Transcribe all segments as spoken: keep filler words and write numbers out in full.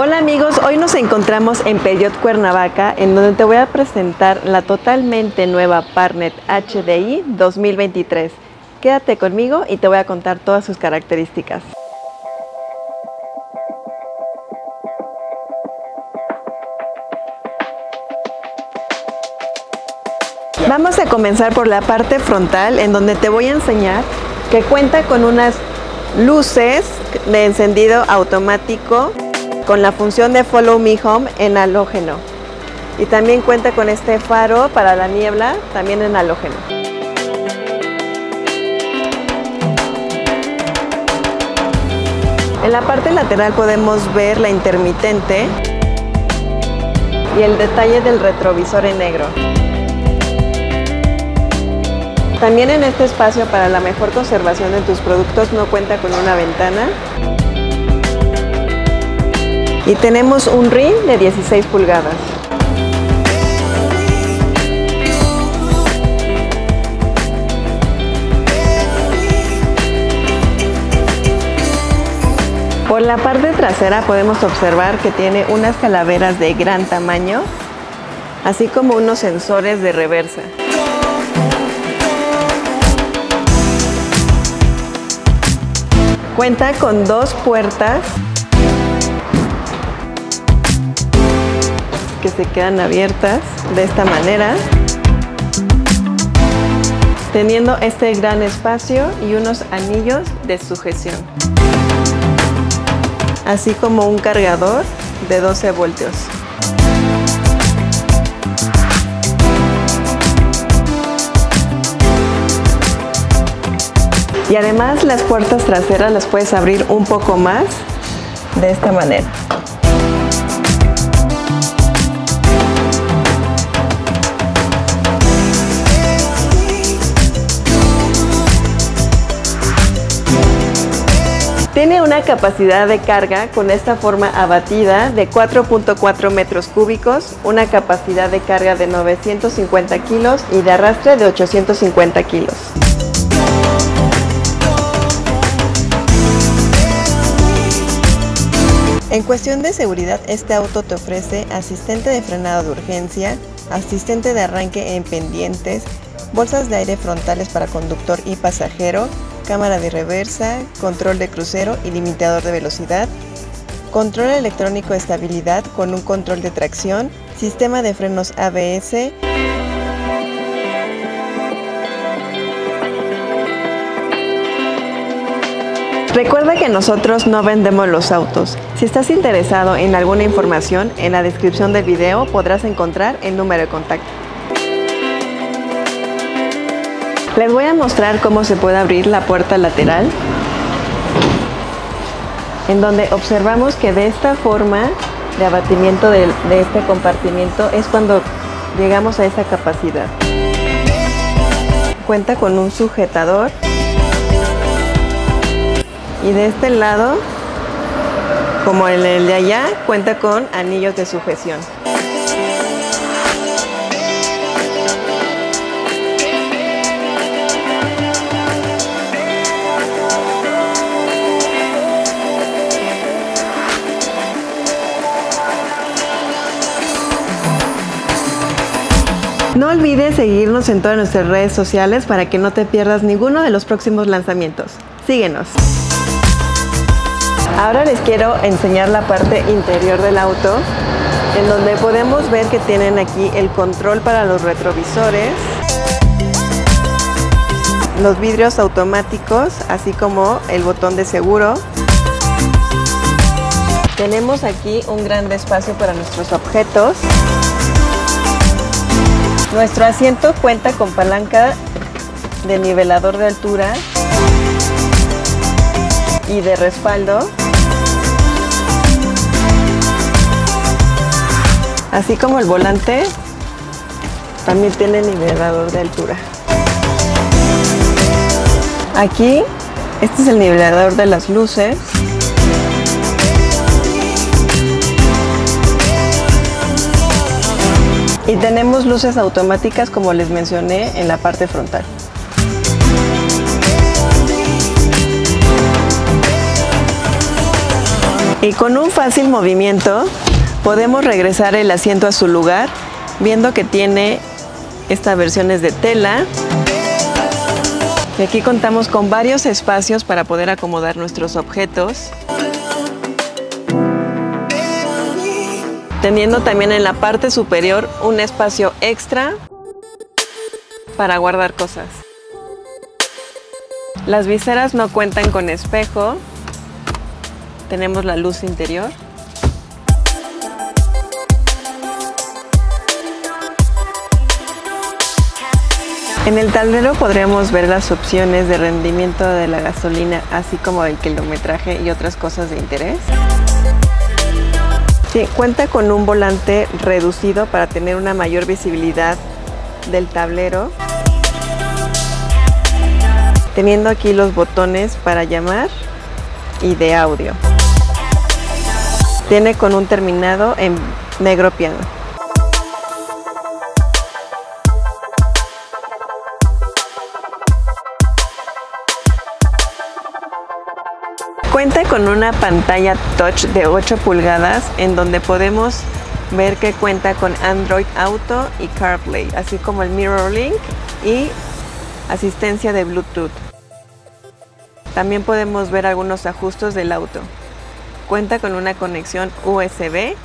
Hola amigos, hoy nos encontramos en Peugeot Cuernavaca, en donde te voy a presentar la totalmente nueva Partner H D I dos mil veintitrés. Quédate conmigo y te voy a contar todas sus características. Vamos a comenzar por la parte frontal, en donde te voy a enseñar que cuenta con unas luces de encendido automático con la función de Follow Me Home en halógeno, y también cuenta con este faro para la niebla también en halógeno. En la parte lateral podemos ver la intermitente y el detalle del retrovisor en negro. También en este espacio, para la mejor conservación de tus productos, no cuenta con una ventana. Y tenemos un rin de dieciséis pulgadas. Por la parte trasera podemos observar que tiene unas calaveras de gran tamaño, así como unos sensores de reversa. Cuenta con dos puertas que se quedan abiertas de esta manera, teniendo este gran espacio y unos anillos de sujeción, así como un cargador de doce voltios. Y además las puertas traseras las puedes abrir un poco más de esta manera. Tiene una capacidad de carga con esta forma abatida de cuatro punto cuatro metros cúbicos, una capacidad de carga de novecientos cincuenta kilos y de arrastre de ochocientos cincuenta kilos. En cuestión de seguridad, este auto te ofrece asistente de frenado de urgencia, asistente de arranque en pendientes, bolsas de aire frontales para conductor y pasajero, cámara de reversa, control de crucero y limitador de velocidad, control electrónico de estabilidad con un control de tracción, sistema de frenos A B S, Recuerda que nosotros no vendemos los autos. Si estás interesado en alguna información, en la descripción del video podrás encontrar el número de contacto. Les voy a mostrar cómo se puede abrir la puerta lateral, en donde observamos que de esta forma de abatimiento de, de este compartimiento es cuando llegamos a esa capacidad. Cuenta con un sujetador. Y de este lado, como en el de allá, cuenta con anillos de sujeción. No olvides seguirnos en todas nuestras redes sociales para que no te pierdas ninguno de los próximos lanzamientos. Síguenos. Ahora les quiero enseñar la parte interior del auto, en donde podemos ver que tienen aquí el control para los retrovisores, los vidrios automáticos, así como el botón de seguro. Tenemos aquí un gran espacio para nuestros objetos. Nuestro asiento cuenta con palanca de nivelador de altura y de respaldo, así como el volante también tiene nivelador de altura. Aquí, este es el nivelador de las luces. Y tenemos luces automáticas, como les mencioné, en la parte frontal. y con un fácil movimiento podemos regresar el asiento a su lugar, viendo que tiene estas versiones de tela. Y aquí contamos con varios espacios para poder acomodar nuestros objetos, teniendo también en la parte superior un espacio extra para guardar cosas. Las viseras no cuentan con espejo. Tenemos la luz interior. En el tablero podremos ver las opciones de rendimiento de la gasolina, así como el kilometraje y otras cosas de interés. Sí, cuenta con un volante reducido para tener una mayor visibilidad del tablero, teniendo aquí los botones para llamar y de audio. Tiene con un terminado en negro piano. Cuenta con una pantalla touch de ocho pulgadas en donde podemos ver que cuenta con Android Auto y CarPlay, así como el MirrorLink y asistencia de Bluetooth. También podemos ver algunos ajustes del auto. Cuenta con una conexión U S B.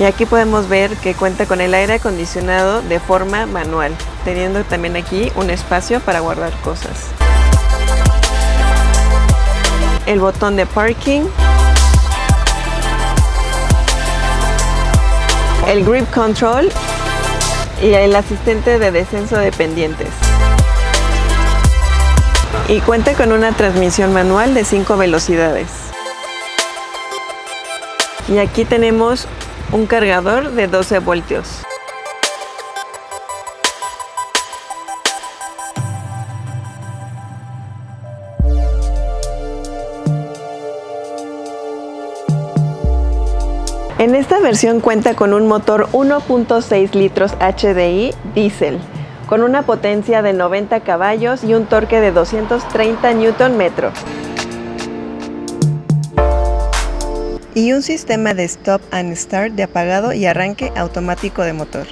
Y aquí podemos ver que cuenta con el aire acondicionado de forma manual, teniendo también aquí un espacio para guardar cosas. El botón de parking. El grip control. Y el asistente de descenso de pendientes. Y cuenta con una transmisión manual de cinco velocidades. Y aquí tenemos un cargador de doce voltios. En esta versión cuenta con un motor uno punto seis litros H D I diésel, con una potencia de noventa caballos y un torque de doscientos treinta newton metros. Y un sistema de stop and start de apagado y arranque automático de motor.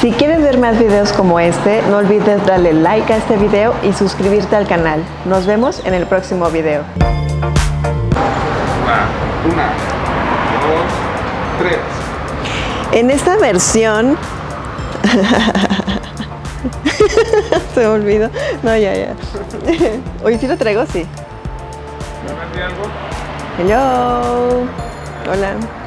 Si quieres ver más videos como este, no olvides darle like a este video y suscribirte al canal. Nos vemos en el próximo video. Una, una, dos, tres. En esta versión... Se me olvidó. No, ya, ya. Hoy sí lo traigo, sí. ¿Me vendí algo? Hello. Hola.